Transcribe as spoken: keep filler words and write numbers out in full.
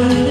one.